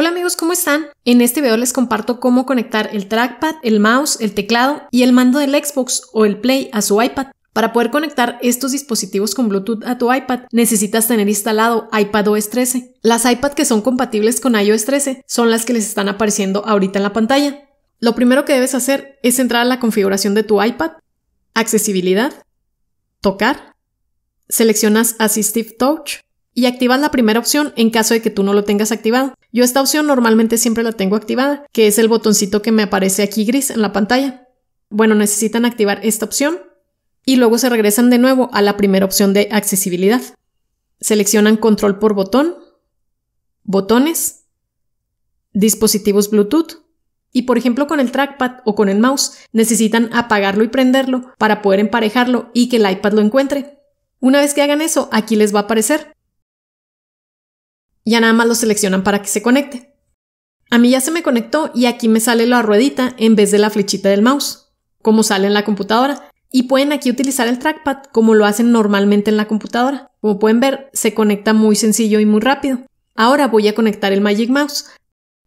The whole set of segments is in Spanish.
Hola amigos, ¿cómo están? En este video les comparto cómo conectar el trackpad, el mouse, el teclado y el mando del Xbox o el Play a su iPad. Para poder conectar estos dispositivos con Bluetooth a tu iPad, necesitas tener instalado iPadOS 13. Las iPads que son compatibles con iOS 13 son las que les están apareciendo ahorita en la pantalla. Lo primero que debes hacer es entrar a la configuración de tu iPad, accesibilidad, tocar, seleccionas Assistive Touch y activas la primera opción en caso de que tú no lo tengas activado. Yo esta opción normalmente siempre la tengo activada, que es el botoncito que me aparece aquí gris en la pantalla. Bueno, necesitan activar esta opción y luego se regresan de nuevo a la primera opción de accesibilidad. Seleccionan control por botón, botones, dispositivos Bluetooth y por ejemplo con el trackpad o con el mouse necesitan apagarlo y prenderlo para poder emparejarlo y que el iPad lo encuentre. Una vez que hagan eso, aquí les va a aparecer. Ya nada más lo seleccionan para que se conecte. A mí ya se me conectó y aquí me sale la ruedita en vez de la flechita del mouse, como sale en la computadora. Y pueden aquí utilizar el trackpad como lo hacen normalmente en la computadora. Como pueden ver, se conecta muy sencillo y muy rápido. Ahora voy a conectar el Magic Mouse.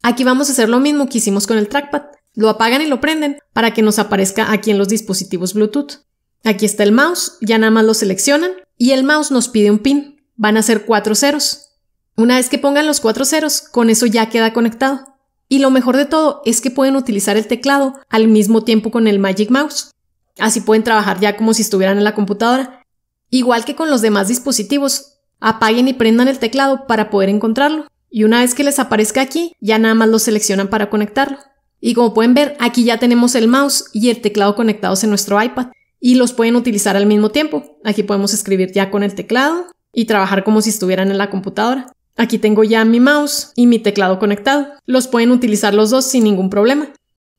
Aquí vamos a hacer lo mismo que hicimos con el trackpad. Lo apagan y lo prenden para que nos aparezca aquí en los dispositivos Bluetooth. Aquí está el mouse, ya nada más lo seleccionan y el mouse nos pide un pin. Van a ser 4 ceros. Una vez que pongan los 4 ceros, con eso ya queda conectado. Y lo mejor de todo es que pueden utilizar el teclado al mismo tiempo con el Magic Mouse. Así pueden trabajar ya como si estuvieran en la computadora. Igual que con los demás dispositivos, apaguen y prendan el teclado para poder encontrarlo. Y una vez que les aparezca aquí, ya nada más lo seleccionan para conectarlo. Y como pueden ver, aquí ya tenemos el mouse y el teclado conectados en nuestro iPad. Y los pueden utilizar al mismo tiempo. Aquí podemos escribir ya con el teclado y trabajar como si estuvieran en la computadora. Aquí tengo ya mi mouse y mi teclado conectado. Los pueden utilizar los dos sin ningún problema.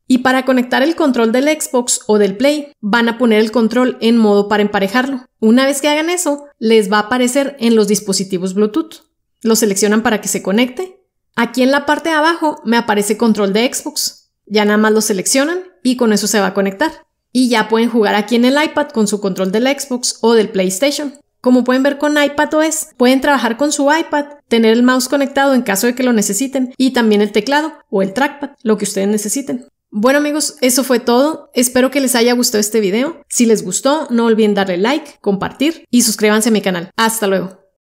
Y para conectar el control del Xbox o del Play, van a poner el control en modo para emparejarlo. Una vez que hagan eso, les va a aparecer en los dispositivos Bluetooth. Lo seleccionan para que se conecte. Aquí en la parte de abajo me aparece control de Xbox. Ya nada más lo seleccionan y con eso se va a conectar. Y ya pueden jugar aquí en el iPad con su control del Xbox o del PlayStation. Como pueden ver con iPadOS, pueden trabajar con su iPad, tener el mouse conectado en caso de que lo necesiten y también el teclado o el trackpad, lo que ustedes necesiten. Bueno amigos, eso fue todo. Espero que les haya gustado este video. Si les gustó, no olviden darle like, compartir y suscríbanse a mi canal. Hasta luego.